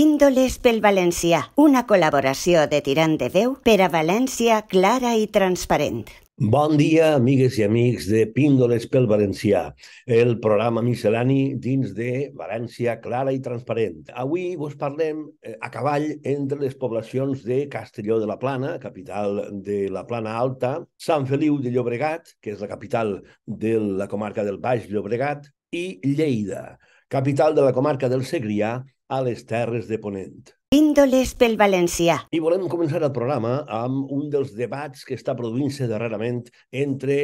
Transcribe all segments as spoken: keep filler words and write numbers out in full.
Píndoles pel Valencià, una col·laboració de Tirant de Veu per a València clara i transparent. Bon dia, amigues i amics de Píndoles pel Valencià, el programa miscel·lani dins de València clara i transparent. Avui vos parlem a cavall entre les poblacions de Castelló de la Plana, capital de la Plana Alta, Sant Feliu de Llobregat, que és la capital de la comarca del Baix Llobregat, i Lleida, capital de la comarca del Segrià, a les Terres de Ponent. Píndoles pel Valencià. I volem començar el programa amb un dels debats que està produint-se darrerament entre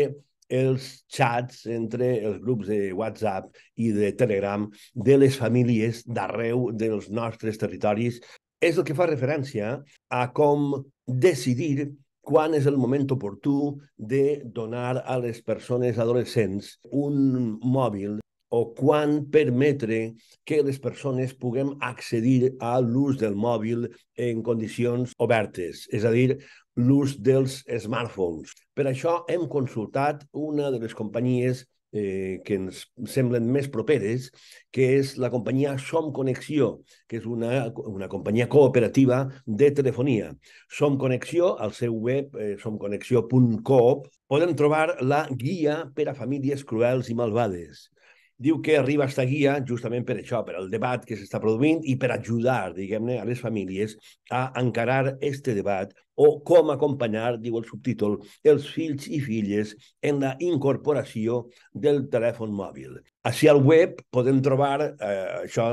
els xats, entre els grups de WhatsApp i de Telegram de les famílies d'arreu dels nostres territoris. És el que fa referència a com decidir quan és el moment oportú de donar a les persones adolescents un mòbil o quan permetre que les persones puguem accedir a l'ús del mòbil en condicions obertes, és a dir, l'ús dels smartphones. Per això hem consultat una de les companyies eh, que ens semblen més properes, que és la companyia Som Connexió, que és una, una companyia cooperativa de telefonia. Som Connexió, al seu web, eh, som connexio punt coop, podem trobar la guia per a famílies cruels i malvades. Diu que arriba esta guia justament per això, per al debat que s'està produint i per ajudar, diguem-ne, a les famílies a encarar este debat o com acompanyar, diu el subtítol, els fills i filles en la incorporació del telèfon mòbil. Així al web podem trobar eh, això,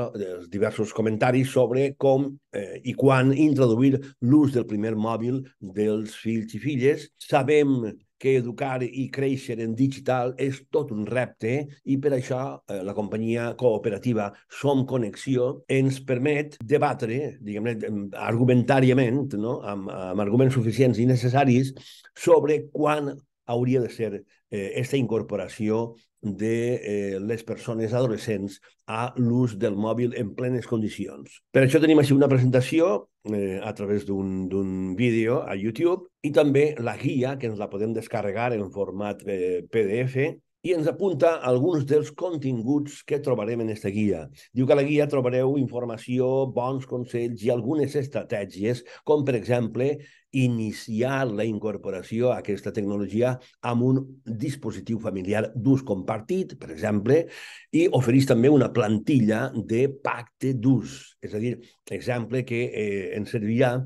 diversos comentaris sobre com eh, i quan introduir l'ús del primer mòbil dels fills i filles. Sabem que educar i créixer en digital és tot un repte i per això eh, la companyia cooperativa Som Connexió ens permet debatre, diguem-ne, argumentàriament, no? amb, amb arguments suficients i necessaris sobre quan hauria de ser aquesta eh, incorporació de eh, les persones adolescents a l'ús del mòbil en plenes condicions. Per això tenim així una presentació eh, a través d'un vídeo a YouTube i també la guia, que ens la podem descarregar en format eh, P D F, i ens apunta alguns dels continguts que trobarem en aquesta guia. Diu que a la guia trobareu informació, bons consells i algunes estratègies, com, per exemple, iniciar la incorporació a aquesta tecnologia amb un dispositiu familiar d'ús compartit, per exemple, i ofereix també una plantilla de pacte d'ús, és a dir, exemple que eh, ens servirà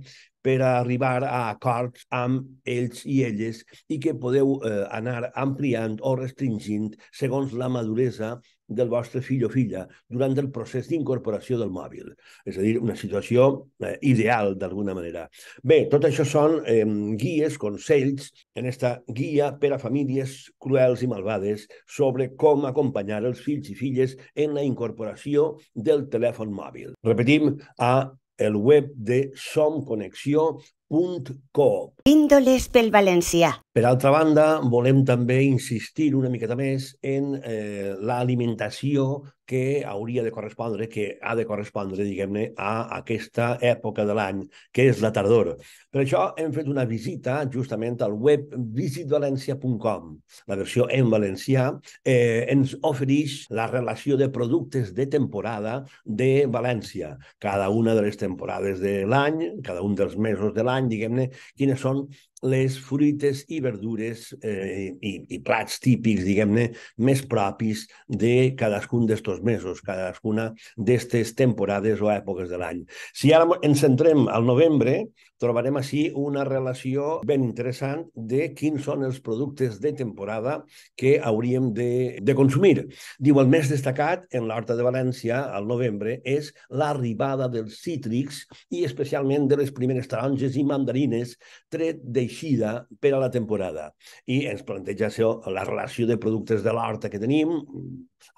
per a arribar a acords amb ells i elles i que podeu eh, anar ampliant o restringint segons la maduresa del vostre fill o filla durant el procés d'incorporació del mòbil. És a dir, una situació eh, ideal, d'alguna manera. Bé, tot això són eh, guies, consells, en esta guia per a famílies cruels i malvades sobre com acompanyar els fills i filles en la incorporació del telèfon mòbil. Repetim, a el web de som connexió punt coop. Píndoles pel Valencià. Per altra banda, volem també insistir una miqueta més en eh, l'alimentació que hauria de correspondre, que ha de correspondre, diguem-ne, a aquesta època de l'any, que és la tardor. Per això hem fet una visita justament al web visit valencia punt com. La versió en valencià eh, ens ofereix la relació de productes de temporada de València. Cada una de les temporades de l'any, cada un dels mesos de l'any, diguem-ne, quines són les fruites i verdures eh, i, i plats típics, diguem-ne, més propis de cadascun d'estos mesos, cadascuna d'estes temporades o èpoques de l'any. Si ara ens centrem al novembre, trobarem així una relació ben interessant de quins són els productes de temporada que hauríem de, de consumir. Diu, el més destacat en l'Horta de València, al novembre, és l'arribada dels cítrics i especialment de les primeres taronges i mandarines, tret de eixida per a la temporada. I ens planteja això, la relació de productes de l'horta que tenim,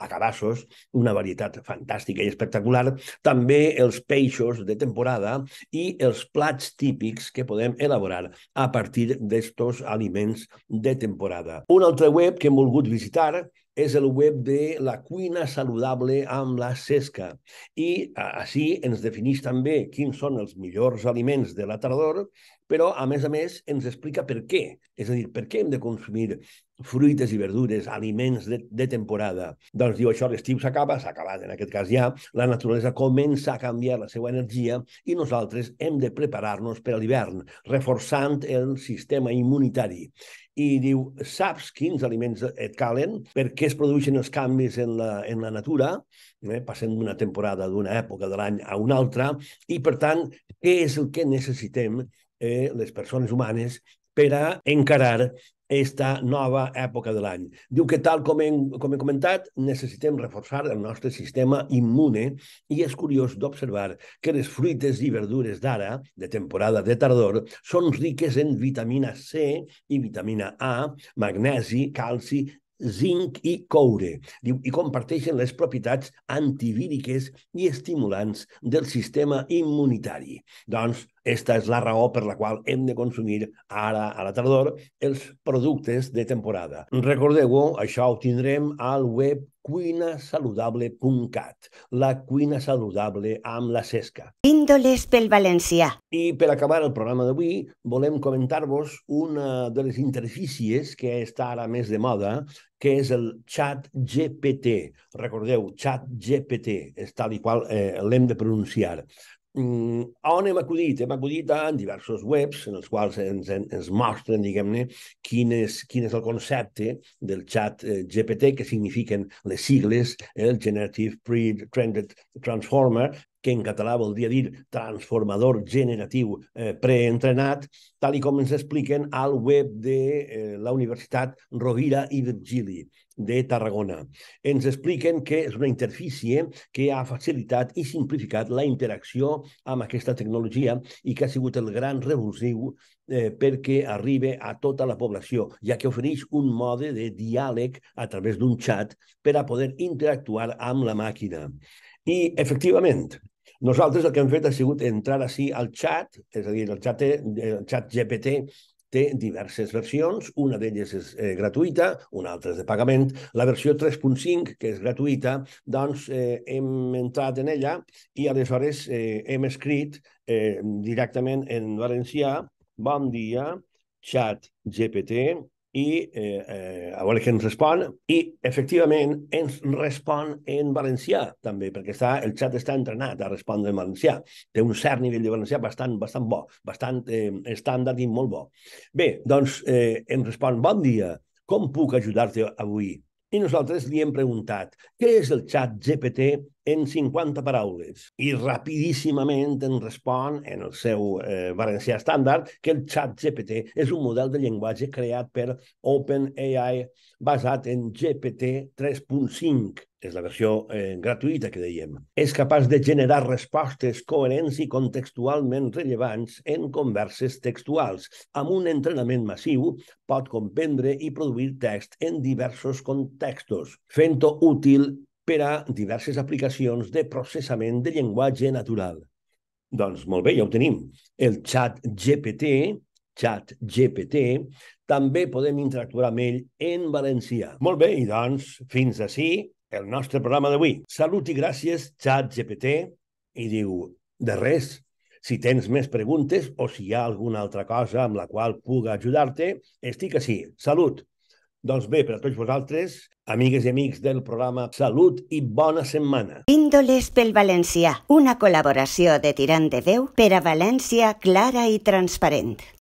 a cabassos, una varietat fantàstica i espectacular, també els peixos de temporada i els plats típics que podem elaborar a partir d'estos aliments de temporada. Un altre web que hem volgut visitar és el web de la cuina saludable amb la Sesca. I així ens defineix també quins són els millors aliments de la tardor, però, a més a més, ens explica per què. És a dir, per què hem de consumir fruites i verdures, aliments de, de temporada. Doncs diu, això l'estiu s'acaba, s'ha acabat en aquest cas ja, la naturalesa comença a canviar la seva energia i nosaltres hem de preparar-nos per a l'hivern, reforçant el sistema immunitari. I diu, saps quins aliments et calen, per què es produeixen els canvis en la, en la natura, eh? Passant d'una temporada, d'una època de l'any a una altra, i per tant, què és el que necessitem eh, les persones humanes per a encarar aquesta nova època de l'any. Diu que, tal com hem, com hem comentat, necessitem reforçar el nostre sistema immune i és curiós d'observar que les fruites i verdures d'ara, de temporada de tardor, són riques en vitamina C i vitamina A, magnesi, calci, zinc i coure. Diu, i comparteixen les propietats antivíriques i estimulants del sistema immunitari. Doncs, aquesta és la raó per la qual hem de consumir ara, a la tardor, els productes de temporada. Recordeu-ho, això ho tindrem al web cuina saludable punt cat, la cuina saludable amb la cesca. Píndoles pel Valencià. I per acabar el programa d'avui, volem comentar-vos una de les interfícies que està ara més de moda, que és el ChatGPT. Recordeu, ChatGPT, és tal i qual eh, l'hem de pronunciar. Mm, on hem acudit? Hem acudit en diversos webs en els quals ens, ens mostren, diguem-ne, quin és, quin és el concepte del xat eh, G P T, que signifiquen les sigles, eh, el Generative Pre-Trained Transformer, que en català voldria dir transformador generatiu eh, preentrenat, tal i com ens expliquen al web de eh, la Universitat Rovira i Virgili de Tarragona. Ens expliquen que és una interfície que ha facilitat i simplificat la interacció amb aquesta tecnologia i que ha sigut el gran revulsiu eh, perquè arriba a tota la població, ja que ofereix un mode de diàleg a través d'un xat per a poder interactuar amb la màquina. I, efectivament, nosaltres el que hem fet ha sigut entrar així al xat, és a dir, el xat, el xat G P T, té diverses versions, una d'elles és eh, gratuïta, una altra és de pagament. La versió tres punt cinc, que és gratuïta, doncs eh, hem entrat en ella i aleshores eh, hem escrit eh, directament en valencià, bon dia, xat G P T, i eh, eh, a veure què ens respon. I, efectivament, ens respon en valencià, també, perquè està, el xat està entrenat a respondre en valencià. Té un cert nivell de valencià bastant, bastant bo, bastant eh, estàndard i molt bo. Bé, doncs, eh, ens respon, bon dia, com puc ajudar-te avui? I nosaltres li hem preguntat, què és el xat G P T en cinquanta paraules? I rapidíssimament ens respon, en el seu eh, valencià estàndard, que el xat G P T és un model de llenguatge creat per OpenAI basat en G P T tres punt cinc. És la versió eh, gratuïta que dèiem. És capaç de generar respostes coherents i contextualment rellevants en converses textuals. Amb un entrenament massiu pot comprendre i produir text en diversos contextos, fent-ho útil per a diverses aplicacions de processament de llenguatge natural. Doncs molt bé, ja ho tenim. El xat G P T, xat G P T, també podem interactuar amb ell en valencià. Molt bé, i doncs, fins ací el nostre programa d'avui. Salut i gràcies, xat G P T. I diu, de res, si tens més preguntes o si hi ha alguna altra cosa amb la qual puga ajudar-te, estic així. Salut. Doncs bé, per a tots vosaltres, amigues i amics del programa, salut i bona setmana. Píndoles pel Valencià, una col·laboració de Tirant de Veu per a València clara i transparent.